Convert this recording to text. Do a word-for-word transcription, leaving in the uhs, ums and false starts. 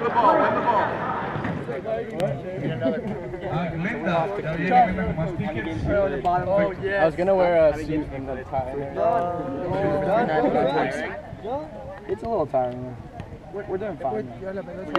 win the ball, win the ball. I was gonna wear a suit in the tie. It's a little tiring. We're doing fine.